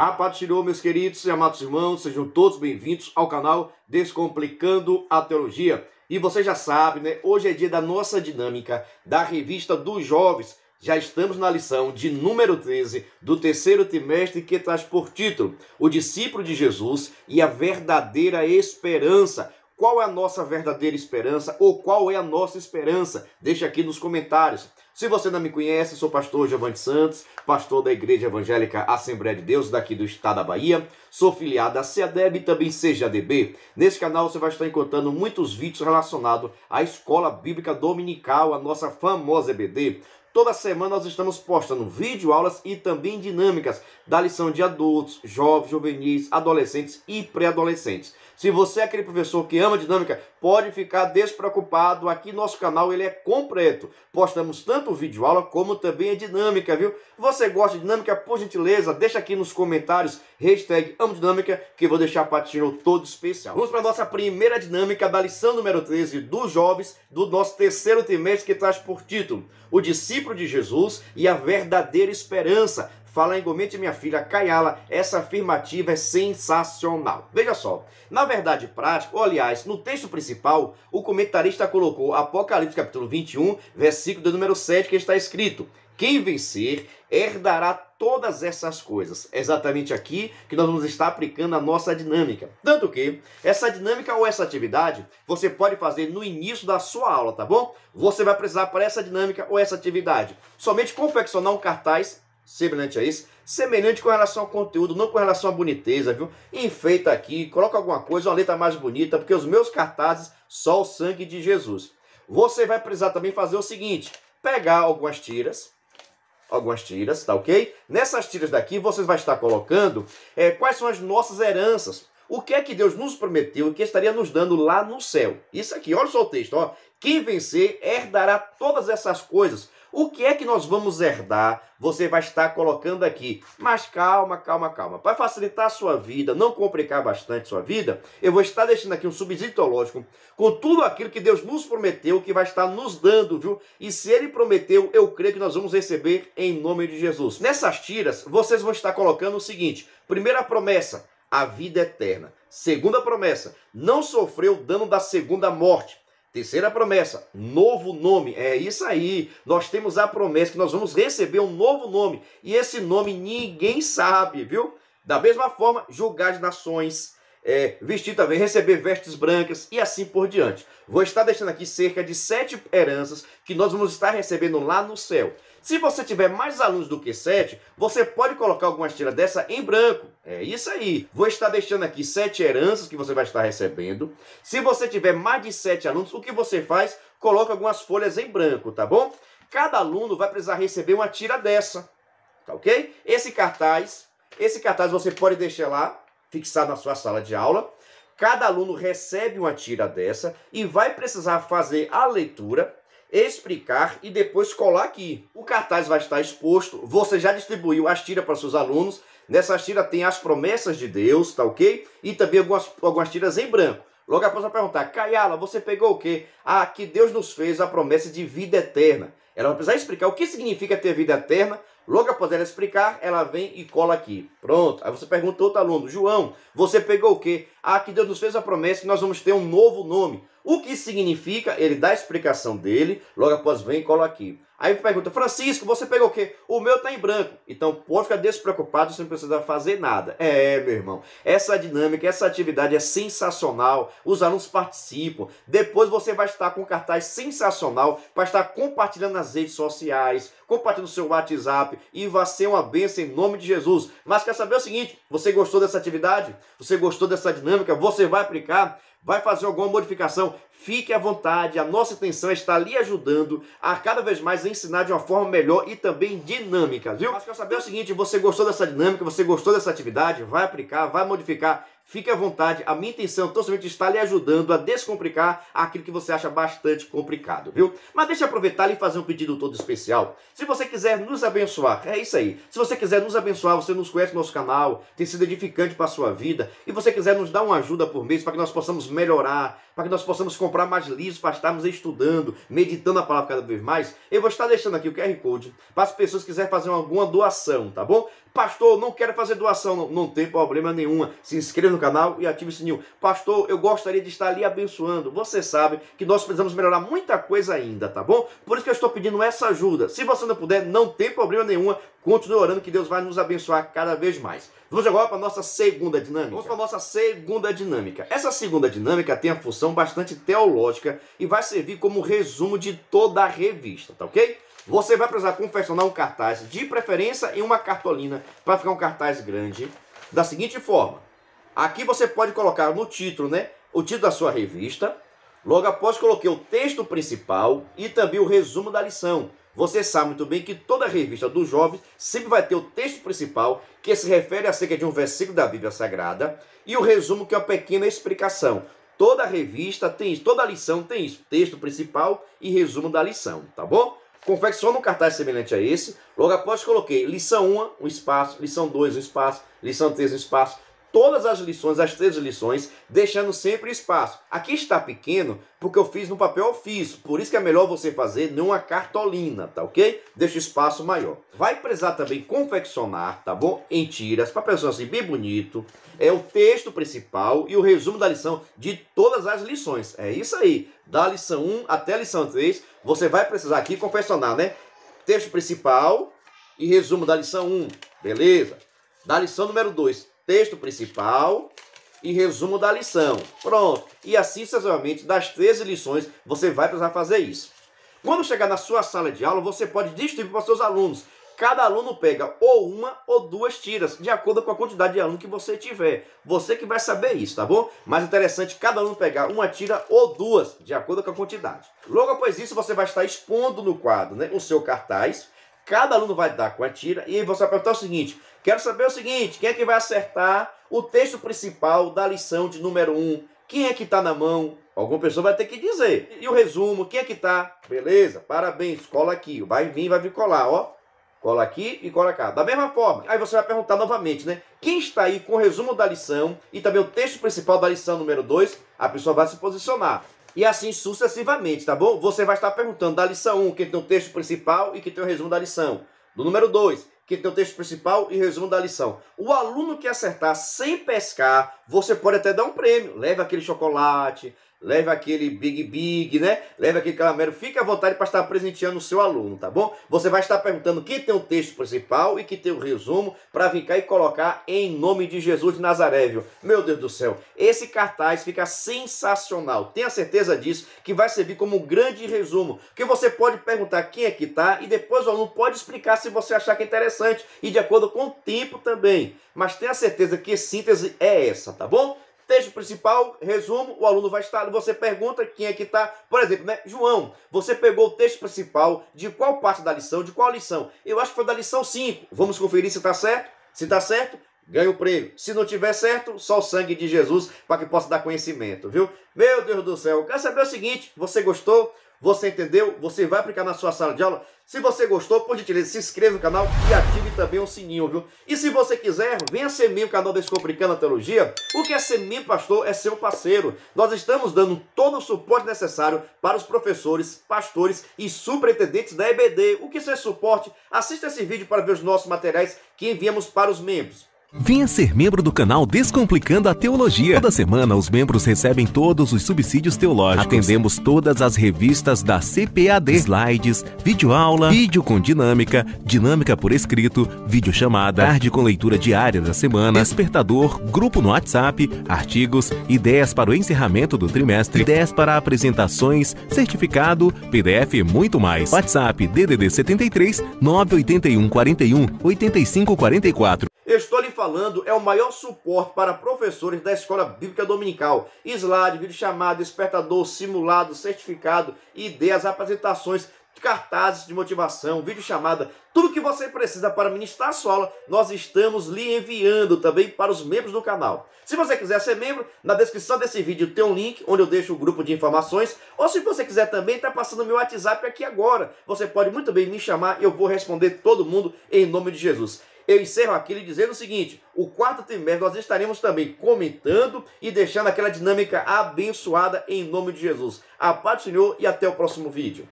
A paz do Senhor, meus queridos e amados irmãos, sejam todos bem-vindos ao canal Descomplicando a Teologia. E você já sabe, né? Hoje é dia da nossa dinâmica da revista dos jovens. Já estamos na lição de número 13 do terceiro trimestre, que traz por título O Discípulo de Jesus e a Verdadeira Esperança. Qual é a nossa verdadeira esperança ou qual é a nossa esperança? Deixa aqui nos comentários. Se você não me conhece, sou pastor Giovanni Santos, pastor da Igreja Evangélica Assembleia de Deus, daqui do estado da Bahia. Sou filiado à CADB e também CGADB. Nesse canal você vai estar encontrando muitos vídeos relacionados à Escola Bíblica Dominical, a nossa famosa EBD. Toda semana nós estamos postando vídeo-aulas e também dinâmicas da lição de adultos, jovens, juvenis, adolescentes e pré-adolescentes. Se você é aquele professor que ama dinâmica, pode ficar despreocupado. Aqui nosso canal ele é completo. Postamos tanto vídeo-aula como também a dinâmica, viu? Você gosta de dinâmica? Por gentileza, deixa aqui nos comentários, hashtag amo dinâmica, que eu vou deixar para o todo especial. Vamos para a nossa primeira dinâmica da lição número 13 dos jovens do nosso terceiro trimestre, que traz por título O Discípulo de Jesus e a Verdadeira Esperança. Fala em comente, minha filha Caiala, essa afirmativa é sensacional. Veja só, na verdade prática, ou aliás, no texto principal, o comentarista colocou Apocalipse capítulo 21, versículo de número 7, que está escrito: quem vencer herdará todas essas coisas. É exatamente aqui que nós vamos estar aplicando a nossa dinâmica. Tanto que essa dinâmica ou essa atividade você pode fazer no início da sua aula, tá bom? Você vai precisar para essa dinâmica ou essa atividade somente confeccionar um cartaz semelhante a esse, semelhante com relação ao conteúdo, não com relação à boniteza, viu? Enfeita aqui, coloca alguma coisa, uma letra mais bonita, porque os meus cartazes, só o sangue de Jesus. Você vai precisar também fazer o seguinte, pegar algumas tiras, tá ok? Nessas tiras daqui, vocês vão estar colocando quais são as nossas heranças, o que é que Deus nos prometeu e que estaria nos dando lá no céu. Isso aqui, olha só o texto, ó. Quem vencer herdará todas essas coisas. O que é que nós vamos herdar? Você vai estar colocando aqui. Mas calma, calma, calma. Para facilitar a sua vida, não complicar bastante a sua vida, eu vou estar deixando aqui um subsídio teológico com tudo aquilo que Deus nos prometeu, que vai estar nos dando, viu? E se Ele prometeu, eu creio que nós vamos receber em nome de Jesus. Nessas tiras, vocês vão estar colocando o seguinte. Primeira promessa, a vida eterna. Segunda promessa, não sofrer o dano da segunda morte. Terceira promessa, novo nome. É isso aí, nós temos a promessa que nós vamos receber um novo nome. E esse nome ninguém sabe, viu? Da mesma forma, julgar as nações, vestir também, receber vestes brancas e assim por diante. Vou estar deixando aqui cerca de 7 heranças que nós vamos estar recebendo lá no céu. Se você tiver mais alunos do que 7, você pode colocar algumas tiras dessa em branco. É isso aí. Vou estar deixando aqui 7 heranças que você vai estar recebendo. Se você tiver mais de 7 alunos, o que você faz? Coloca algumas folhas em branco, tá bom? Cada aluno vai precisar receber uma tira dessa, tá ok? Esse cartaz você pode deixar lá, fixado na sua sala de aula. Cada aluno recebe uma tira dessa e vai precisar fazer a leitura, explicar e depois colar aqui. O cartaz vai estar exposto, você já distribuiu as tiras para seus alunos. Nessas tiras tem as promessas de Deus, tá ok? E também algumas tiras em branco. Logo após vai perguntar, Caiala, você pegou o quê? Ah, que Deus nos fez a promessa de vida eterna. Ela vai precisar explicar o que significa ter vida eterna. Logo após ela explicar, ela vem e cola aqui. Pronto. Aí você pergunta outro aluno, João, você pegou o quê? Ah, que Deus nos fez a promessa que nós vamos ter um novo nome. O que significa? Ele dá a explicação dele, logo após vem e cola aqui. Aí pergunta, Francisco, você pegou o quê? O meu tá em branco. Então pode ficar despreocupado, você não precisa fazer nada. É, meu irmão, essa dinâmica, essa atividade é sensacional. Os alunos participam. Depois você vai estar com um cartaz sensacional para estar compartilhando nas redes sociais, compartilhando o seu WhatsApp. E vai ser uma bênção em nome de Jesus. Mas quer saber o seguinte, você gostou dessa atividade? Você gostou dessa dinâmica? Você vai aplicar? Vai fazer alguma modificação? Fique à vontade, a nossa intenção está lhe ajudando a cada vez mais ensinar de uma forma melhor e também dinâmica, viu? Mas quer saber o seguinte, você gostou dessa dinâmica? Você gostou dessa atividade? Vai aplicar, vai modificar? Fique à vontade, a minha intenção totalmente está lhe ajudando a descomplicar aquilo que você acha bastante complicado, viu? Mas deixa eu aproveitar e fazer um pedido todo especial. Se você quiser nos abençoar, é isso aí. Se você quiser nos abençoar, você nos conhece no nosso canal, tem sido edificante para a sua vida, e você quiser nos dar uma ajuda por mês para que nós possamos melhorar, para que nós possamos comprar mais livros, para estarmos estudando, meditando a palavra cada vez mais. Eu vou estar deixando aqui o QR Code para as pessoas que quiserem fazer alguma doação, tá bom? Pastor, não quero fazer doação, não tem problema nenhum. Se inscreva no canal e ative o sininho. Pastor, eu gostaria de estar ali abençoando. Você sabe que nós precisamos melhorar muita coisa ainda, tá bom? Por isso que eu estou pedindo essa ajuda. Se você não puder, não tem problema nenhum. Continue orando que Deus vai nos abençoar cada vez mais. Vamos agora para a nossa segunda dinâmica. Essa segunda dinâmica tem a função bastante teológica e vai servir como resumo de toda a revista, tá ok? Você vai precisar confeccionar um cartaz, de preferência em uma cartolina, para ficar um cartaz grande, da seguinte forma. Aqui você pode colocar no título, né? O título da sua revista. Logo após, coloquei o texto principal e também o resumo da lição. Você sabe muito bem que toda revista do jovem sempre vai ter o texto principal, que se refere a cerca de um versículo da Bíblia Sagrada, e o resumo, que é uma pequena explicação. Toda revista tem isso, toda lição tem isso, texto principal e resumo da lição, tá bom? Confecciono um cartaz semelhante a esse. Logo após, coloquei lição 1, um espaço, lição 2, um espaço, lição 3, um espaço. Todas as lições, as 13 lições, deixando sempre espaço. Aqui está pequeno, porque eu fiz no papel ofício. Por isso que é melhor você fazer numa cartolina, tá ok? Deixa o espaço maior. Vai precisar também confeccionar, tá bom? Em tiras, papelzinho assim bem bonito. É o texto principal e o resumo da lição, de todas as lições. É isso aí. Da lição 1 até a lição 3, você vai precisar aqui confeccionar, né? Texto principal e resumo da lição 1. Beleza? Da lição número 2. Texto principal e resumo da lição. Pronto. E assim, sucessivamente, das 13 lições, você vai precisar fazer isso. Quando chegar na sua sala de aula, você pode distribuir para os seus alunos. Cada aluno pega ou uma ou duas tiras, de acordo com a quantidade de aluno que você tiver. Você que vai saber isso, tá bom? Mas interessante cada aluno pegar uma tira ou duas, de acordo com a quantidade. Logo após isso, você vai estar expondo no quadro, né, o seu cartaz. Cada aluno vai dar com a tira e você vai perguntar o seguinte: quero saber o seguinte, quem é que vai acertar o texto principal da lição de número 1? Quem é que está na mão? Alguma pessoa vai ter que dizer. E o resumo, quem é que está? Beleza, parabéns, cola aqui, vai vir colar, ó. Cola aqui e cola cá. Da mesma forma. Aí você vai perguntar novamente, né? Quem está aí com o resumo da lição e também o texto principal da lição número 2, a pessoa vai se posicionar. E assim sucessivamente, tá bom? Você vai estar perguntando da lição 1, que tem o texto principal e que tem o resumo da lição. Do número 2, que tem o texto principal e resumo da lição. O aluno que acertar sem pescar, você pode até dar um prêmio. Leva aquele chocolate, leva aquele big, né? Leva aquele caramelo. Fica à vontade para estar presenteando o seu aluno, tá bom? Você vai estar perguntando quem tem o texto principal e que tem o resumo, para vir cá e colocar em nome de Jesus de Nazaré, viu? Meu Deus do céu, esse cartaz fica sensacional. Tenha certeza disso, que vai servir como um grande resumo, que você pode perguntar quem é que tá e depois o aluno pode explicar se você achar que é interessante e de acordo com o tempo também. Mas tenha certeza que a síntese é essa, tá bom? Texto principal, resumo, o aluno vai estar, você pergunta quem é que está, por exemplo, né? João, você pegou o texto principal de qual parte da lição, de qual lição? Eu acho que foi da lição 5, vamos conferir se está certo, se está certo, ganha o prêmio. Se não tiver certo, só o sangue de Jesus para que possa dar conhecimento, viu? Meu Deus do céu, eu quero saber o seguinte, você gostou? Você entendeu? Você vai aplicar na sua sala de aula? Se você gostou, por gentileza, se inscreva no canal e ative também o sininho, viu? E se você quiser, venha ser membro do canal Descomplicando a Teologia. O que é ser membro, pastor? É ser um parceiro. Nós estamos dando todo o suporte necessário para os professores, pastores e superintendentes da EBD. O que isso é suporte? Assista esse vídeo para ver os nossos materiais que enviamos para os membros. Venha ser membro do canal Descomplicando a Teologia. Toda semana os membros recebem todos os subsídios teológicos. Atendemos todas as revistas da CPAD. Slides, videoaula, vídeo com dinâmica, dinâmica por escrito, videochamada, tarde com leitura diária da semana, despertador, grupo no WhatsApp, artigos, ideias para o encerramento do trimestre, ideias para apresentações, certificado, PDF e muito mais. WhatsApp DDD 73 981 41 85 44. Eu estou lhe falando, é o maior suporte para professores da Escola Bíblica Dominical. Slide, vídeo chamado, despertador, simulado, certificado, ideias, apresentações, cartazes de motivação, vídeo chamada, tudo que você precisa para ministrar a sua aula, nós estamos lhe enviando também para os membros do canal. Se você quiser ser membro, na descrição desse vídeo tem um link onde eu deixo o grupo de informações, ou se você quiser também, está passando o meu WhatsApp aqui agora. Você pode muito bem me chamar, eu vou responder todo mundo em nome de Jesus. eu encerro aqui lhe dizendo o seguinte: o quarto trimestre nós estaremos também comentando e deixando aquela dinâmica abençoada em nome de Jesus. A paz do Senhor e até o próximo vídeo.